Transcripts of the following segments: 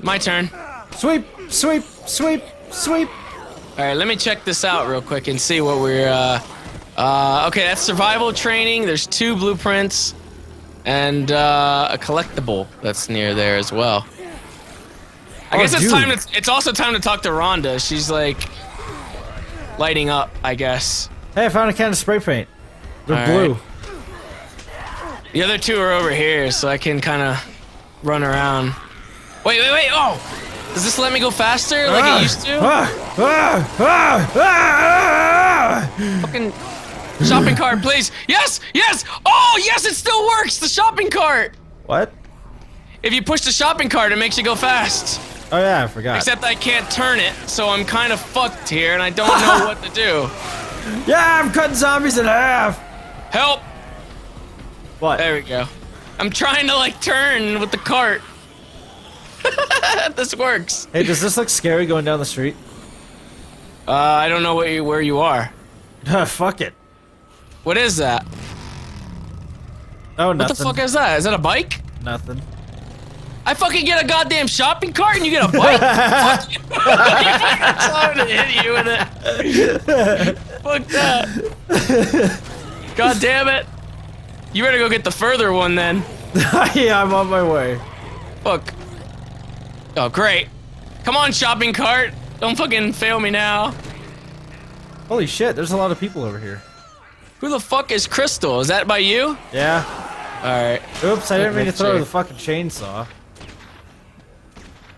My turn. Sweep, sweep, sweep, sweep. All right, let me check this out real quick and see what we're. Okay, that's survival training. There's 2 blueprints and a collectible that's near there as well. I guess it's time. It's also time to talk to Rhonda. She's like lighting up, I guess. Hey, I found a can of spray paint. They're blue. The other 2 are over here, so I can kind of run around. Wait, wait, wait! Oh, does this let me go faster like it used to? Fucking shopping cart, please! Yes, yes! Oh, yes! It still works. The shopping cart. What? If you push the shopping cart, it makes you go fast. Oh yeah, I forgot. Except I can't turn it, so I'm kind of fucked here, and I don't know what to do. Yeah, I'm cutting zombies in half. Help! What? There we go. I'm trying to like turn with the cart. This works. Hey, does this look scary going down the street? I don't know what you, where you are. Fuck it. What is that? Oh, nothing. What the fuck is that? Is that a bike? Nothing. I fucking get a goddamn shopping cart and you get a bike? Fuck you. I'm gonna hit you with it. Fuck that. God damn it. You better go get the further one then. Yeah, I'm on my way. Fuck. Oh, great. Come on, shopping cart. Don't fucking fail me now. Holy shit, there's a lot of people over here. Who the fuck is Crystal? Is that by you? Yeah. Alright. Oops, I didn't mean to throw the fucking chainsaw.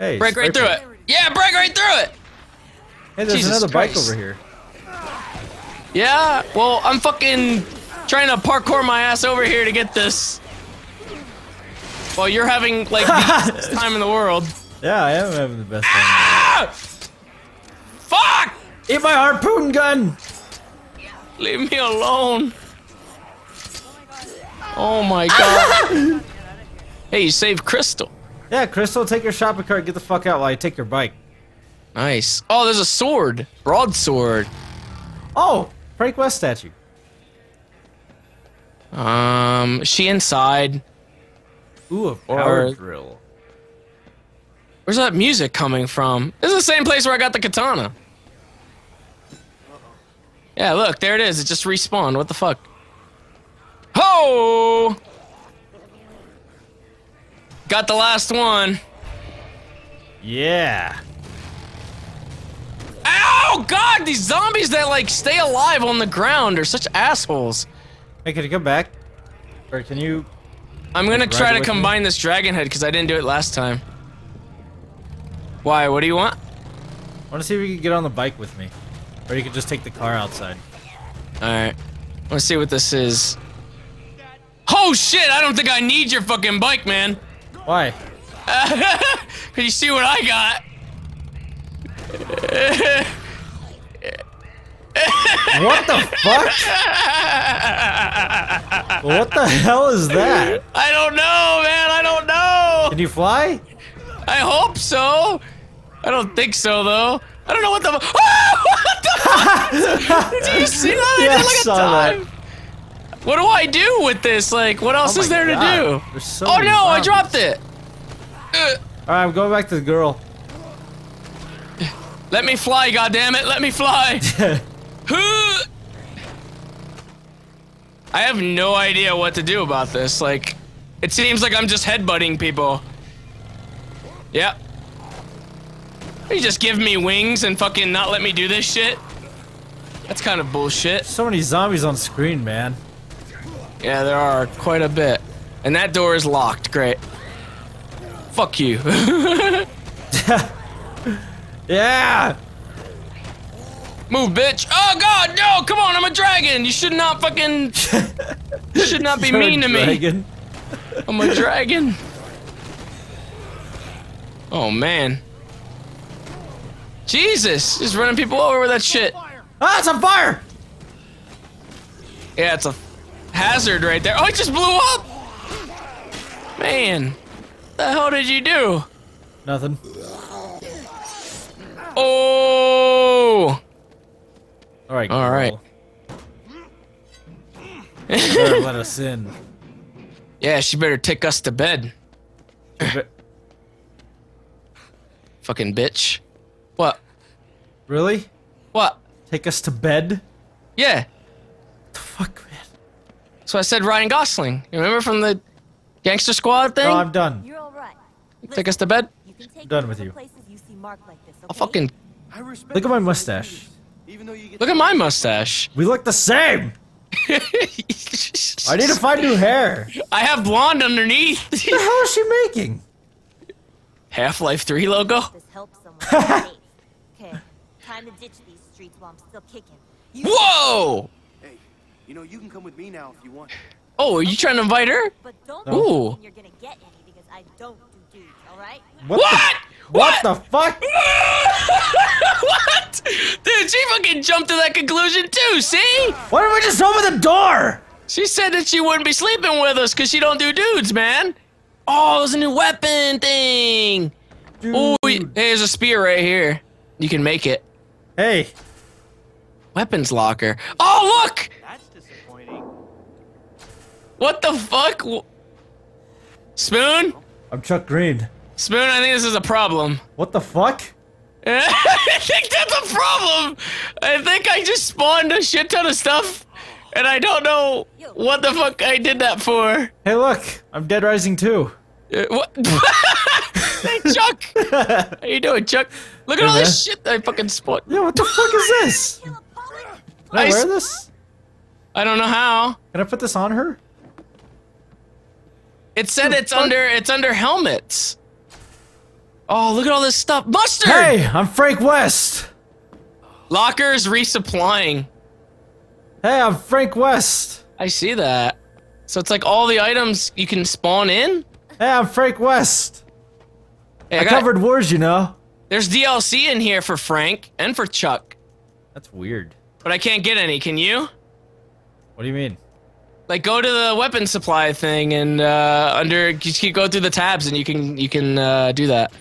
Hey, break right through it. Yeah, break right through it! Hey, there's another bike over here. Yeah, well, I'm fucking trying to parkour my ass over here to get this. Well, you're having, like, the best time in the world. Yeah, I am having the best time in the world. Fuck! Eat my harpoon gun! Leave me alone. Oh my god. Hey, you saved Crystal. Yeah, Crystal, take your shopping cart, get the fuck out while you take your bike. Nice. Oh, there's a sword. Broadsword. Oh, Frank West statue. Is she inside? Ooh, a power drill. Where's that music coming from? This is the same place where I got the katana. Yeah, look, there it is. It just respawned. What the fuck? Ho! Got the last one. Yeah. Ow! God, these zombies that like stay alive on the ground are such assholes. Hey, can you come back? Or can you? I'm gonna try to combine this dragon head because I didn't do it last time. Why? What do you want? I want to see if you can get on the bike with me, or you can just take the car outside. All right. Let's see what this is. Oh shit! I don't think I need your fucking bike, man. Why? Can you see what I got? What the fuck? What the hell is that? I don't know, man. I don't know. Can you fly? I hope so. I don't think so, though. I don't know what the. Oh, what the fuck? Did you see that? Yeah, I saw that. What do I do with this? Like, what else is there to do? So oh no, I dropped it. Alright, I'm going back to the girl. Let me fly, goddammit. Let me fly. I have no idea what to do about this. Like, it seems like I'm just headbutting people. Yep. You just give me wings and fucking not let me do this shit? That's kind of bullshit. So many zombies on screen, man. Yeah, there are quite a bit. And that door is locked. Great. Fuck you. Yeah! Move, bitch. Oh, God, no! Come on, I'm a dragon! You should not fucking... You should not be mean to me. I'm a dragon. Oh, man. Jesus! Just running people over with that shit. Ah, it's on fire! Yeah, it's a... hazard right there. Oh, it just blew up! Man. What the hell did you do? Nothing. Oh! Alright. Alright. She better let us in. Yeah, she better take us to bed. Fucking bitch. What? Really? What? Take us to bed? Yeah. What the fuck, man? So I said Ryan Gosling. You remember from the Gangster Squad thing? No, I'm done. You're all right. Take us to bed? I'm done with you. I'll fucking... Look at my mustache. Look at my mustache. We look the same! I need to find new hair. I have blonde underneath. What the hell is she making? Half-Life 3 logo? Whoa! Hey, you know you can come with me now if you want. Oh, are you trying to invite her? Ooh. What the fuck? What? Dude, she fucking jumped to that conclusion too, see? Why don't we just open the door? She said that she wouldn't be sleeping with us because she don't do dudes, man. Oh, there's a new weapon thing. Oh, hey, there's a spear right here. You can make it. Hey. Weapons locker. Oh, look! That's disappointing. What the fuck? Spoon? I'm Chuck Green. Spoon, I think this is a problem. What the fuck? I think that's a problem! I think I just spawned a shit ton of stuff, and I don't know what the fuck I did that for. Hey look, I'm Dead Rising 2. What? Hey Chuck! How you doing, Chuck? Look at all this shit that I fucking spawned. Yeah, what the fuck is this? Can I wear this? I don't know how. Can I put this on her? It said it's under helmets. Oh, look at all this stuff. Mustard! Hey, I'm Frank West. Lockers resupplying. Hey, I'm Frank West. I see that. So it's like all the items you can spawn in? Hey, I'm Frank West. Hey, I covered wars, you know. There's DLC in here for Frank and for Chuck. That's weird. But I can't get any, can you? What do you mean? Like, go to the weapon supply thing and, you go through the tabs and you can do that.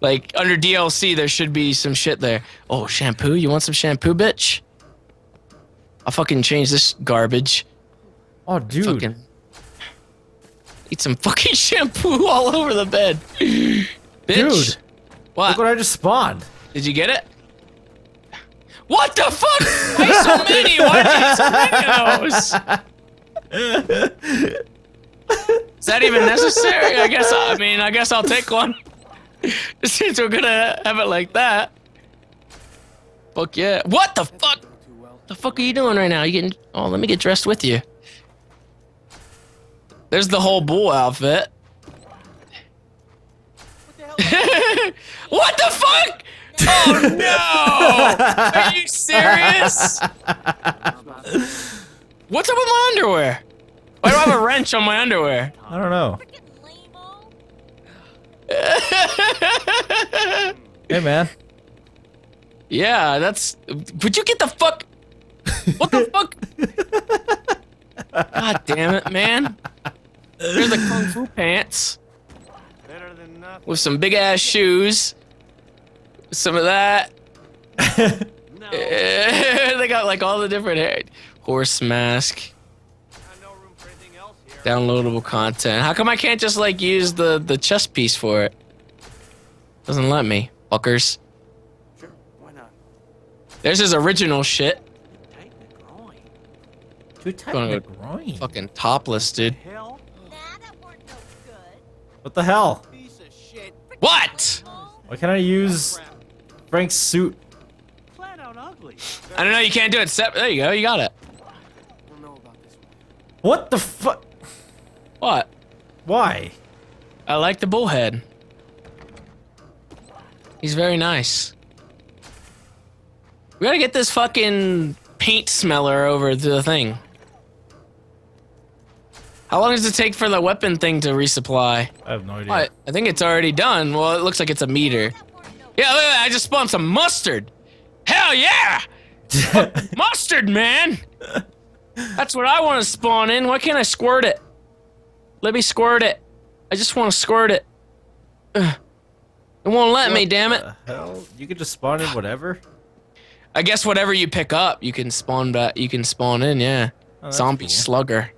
Like, under DLC, there should be some shit there. Oh, shampoo? You want some shampoo, bitch? I'll fucking change this garbage. Oh, dude. Fucking eat some fucking shampoo all over the bed. Bitch. Dude. What? Look what I just spawned. Did you get it? What the fuck? Why so many? Why do you have so many of those? Is that even necessary? I guess I'll take one. Since we're gonna have it like that. Fuck yeah. What the fuck? The fuck are you doing right now? You getting? Oh, let me get dressed with you. There's the whole bull outfit. What the hell? What the fuck? Oh no! Are you serious? What's up with my underwear? Why do I have a wrench on my underwear? I don't know. Hey man. Yeah, that's. Would you get the fuck? What the fuck? God damn it, man! Here's the kung fu pants. Better than nothing. With some big ass shoes. Some of that. No. They got like all the different hair. Horse mask. No room for anything else here. Downloadable content. How come I can't just like use the chest piece for it? Doesn't let me, fuckers. Sure, why not? There's his original shit. Too tight in the groin. Fucking topless, dude. Nah, that weren't no good. What the hell? Piece of shit. What? Why can't I use Frank's suit? Flat out ugly. I don't know, you can't do it. There you go, you got it. We'll know about this one. What the fuck? What? Why? I like the bullhead. He's very nice. We gotta get this fucking paint smeller over to the thing. How long does it take for the weapon thing to resupply? I have no idea. What? I think it's already done. Well, it looks like it's a meter. Yeah, look at that. I just spawned some mustard. Hell yeah! Mustard, man! That's what I want to spawn in. Why can't I squirt it? Let me squirt it. I just want to squirt it. It won't let me, damn it. Hell, you could just spawn in whatever? I guess whatever you pick up, you can spawn back. You can spawn in, yeah. Oh, zombie cool. Slugger.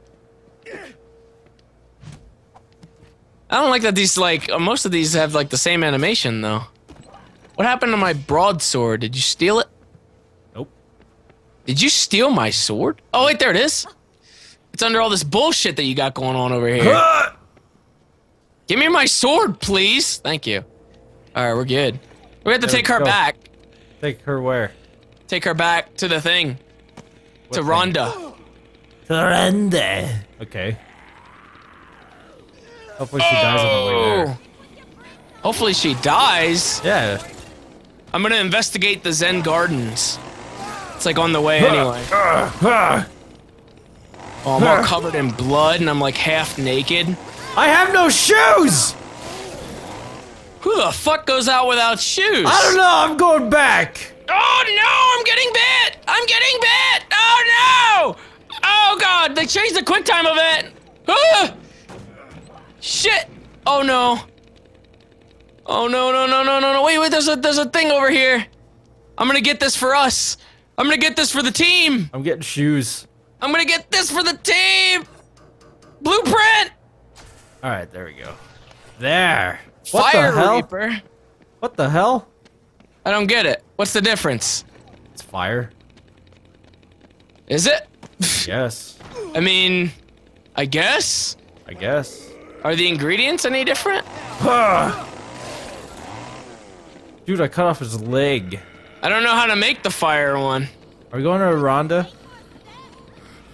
I don't like that these, like, most of these have, like, the same animation, though. What happened to my broadsword? Did you steal it? Nope. Did you steal my sword? Oh, wait, there it is. It's under all this bullshit that you got going on over here. Give me my sword, please. Thank you. All right, we're good. We have to take her back. Take her where? Take her back to the thing. To Rhonda. To Rhonda. Okay. Hopefully she dies on the way there. Hopefully she dies? Yeah. I'm gonna investigate the Zen Gardens. It's like on the way anyway. Oh, I'm all covered in blood and I'm like half naked. I have no shoes! Who the fuck goes out without shoes? I don't know, I'm going back! Oh no, I'm getting bit! I'm getting bit! Oh no! Oh god, they changed the quick time event! Ah! Shit! Oh no! Oh no no no no no no! Wait wait! There's a thing over here. I'm gonna get this for us. I'm gonna get this for the team. I'm getting shoes. I'm gonna get this for the team. Blueprint. All right, there we go. There. What the hell? Fire Reaper. What the hell? I don't get it. What's the difference? It's fire. Is it? Yes. I mean, I guess. I guess. Are the ingredients any different? Dude, I cut off his leg. I don't know how to make the fire one. Are we going to Rhonda?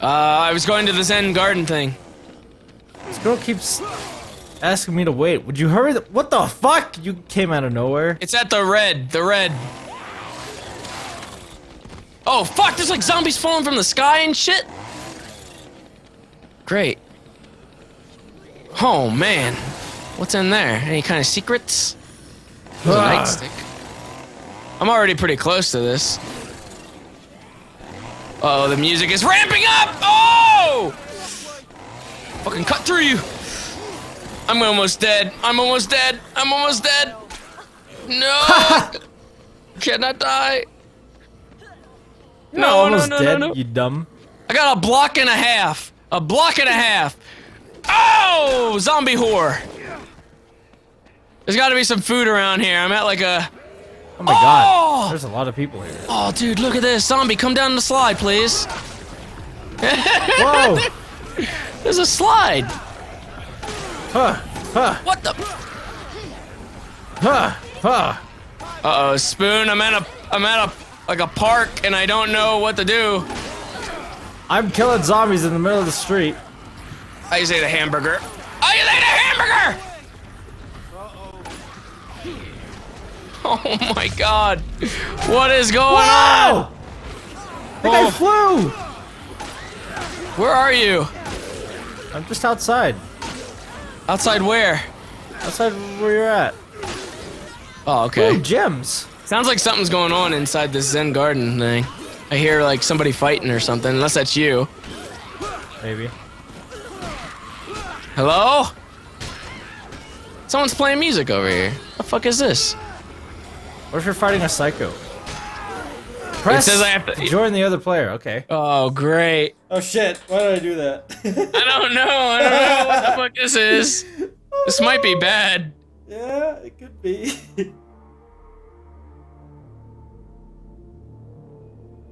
I was going to the Zen Garden thing. This girl keeps asking me to wait. Would you hurry? What the fuck? You came out of nowhere. It's at the red. The red. Oh fuck! There's like zombies falling from the sky and shit. Great. Oh man, what's in there? Any kind of secrets? There's a nightstick. I'm already pretty close to this. Uh oh, the music is ramping up! Oh! Fucking cut through you! I'm almost dead. I'm almost dead. I'm almost dead. No! Cannot die. No, almost dead. No, no. You dumb. I got a block and a half. A block and a half. Oh, zombie whore! There's got to be some food around here. I'm at like a. Oh my god! There's a lot of people here. Oh, dude, look at this zombie! Come down the slide, please. Whoa! There's a slide. Huh? Huh? What the? Huh? Huh? Uh oh, spoon. I'm at a like a park, and I don't know what to do. I'm killing zombies in the middle of the street. I just ate a hamburger. I just ate a hamburger! Oh my god. What is going on? I think I flew! Where are you? I'm just outside. Outside where? Outside where you're at. Oh, okay. Ooh, gems. Sounds like something's going on inside this Zen Garden thing. I hear like somebody fighting or something, unless that's you. Maybe. Hello? Someone's playing music over here. What the fuck is this? What if you're fighting a psycho? Press it says I have to join the other player, okay. Oh, great. Oh shit, why did I do that? I don't know what the fuck this is. This might be bad. Yeah, it could be.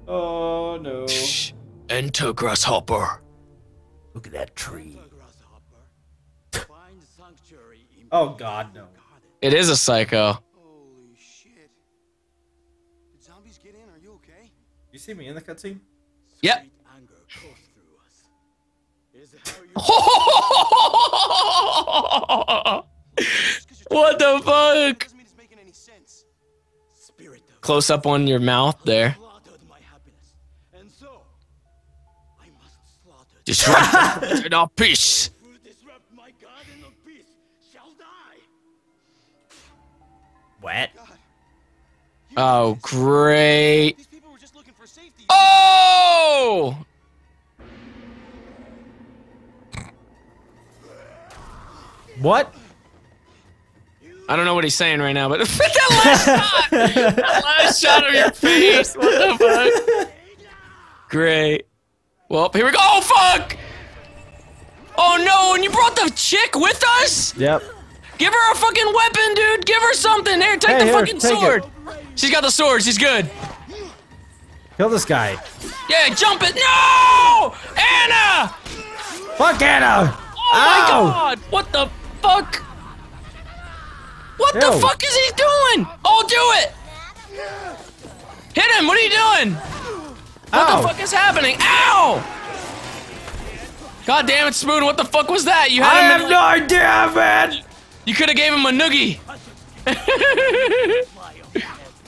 Oh no. Shh. Enter Grasshopper. Look at that tree. Oh god, no. It is a psycho. Holy shit. Did zombies get in? Are you okay? You see me in the cutscene? Yep. What the fuck? Close up on your mouth there. Disrupt our peace. What? Oh, great. Oh! What? I don't know what he's saying right now, but that last shot! That last shot of your face! What the fuck? Great. Well, here we go. Oh, fuck! Oh no, and you brought the chick with us? Yep. Give her a fucking weapon, dude! Give her something! Here, take the fucking sword! She's got the sword, she's good. Kill this guy. Yeah, jump it! No! Anna! Fuck Anna! Oh my god! What the fuck? What the fuck is he doing? Oh, do it! Hit him! What are you doing? What the fuck is happening? Ow! God damn it, Spoon! What the fuck was that? You had him. I have no idea, man. You could have gave him a noogie.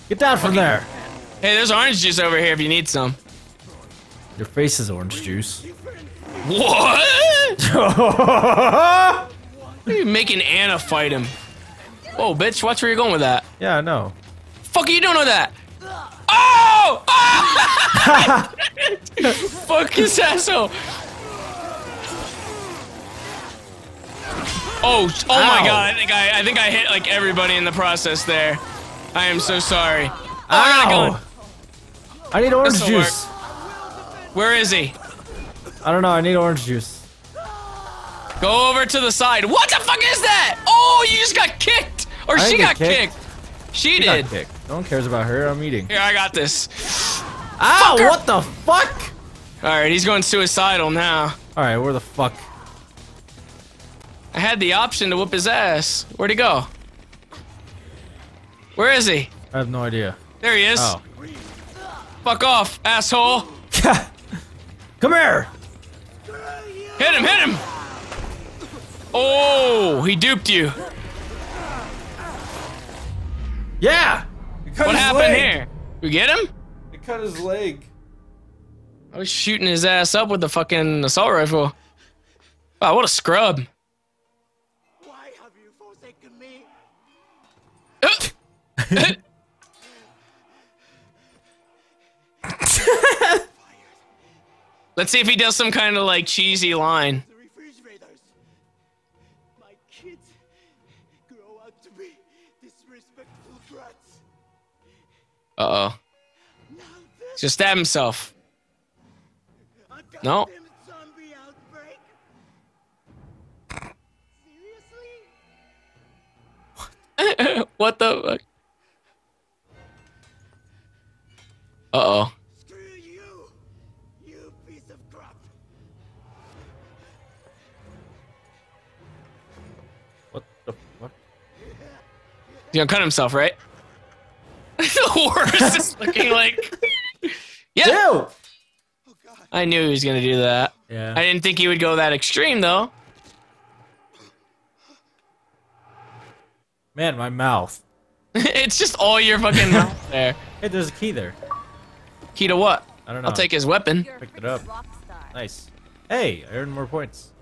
Get down from there. Hey, there's orange juice over here if you need some. Your face is orange juice. What? You're making Anna fight him. Whoa, bitch! Watch where you're going with that. Yeah, I know. Fuck are you doing with that? Oh! Oh! Fuck his asshole. Oh my god, I think I hit like everybody in the process there. I am so sorry. Oh, I gotta go. I need orange juice. Where is he? I don't know, I need orange juice. Go over to the side. What the fuck is that? Oh, you just got kicked! Or she got kicked. She did. No one cares about her, I'm eating. Here, I got this. Ow, fucker. What the fuck? Alright, he's going suicidal now. Alright, where the fuck? I had the option to whoop his ass. Where'd he go? Where is he? I have no idea. There he is. Oh. Fuck off, asshole. Come here. Hit him, hit him. Oh, he duped you. Yeah. What happened here? We get him? They cut his leg. I was shooting his ass up with the fucking assault rifle. Wow, what a scrub. Let's see if he does some kind of like cheesy line. The refrigerators. My kids grow out to be disrespectful brats. Uh-oh. Just stab himself. No. Zombie outbreak. Seriously? What? What the fuck? Uh-oh. Screw you, you piece of crap. What the fuck? He's gonna cut himself, right? The horse is looking like... Yeah! Ew. I knew he was gonna do that. Yeah. I didn't think he would go that extreme, though. Man, my mouth. It's just all your fucking mouth there. Hey, there's a key there. Key to what? I don't know. I'll take his weapon. Picked it up. Nice. Hey, I earned more points.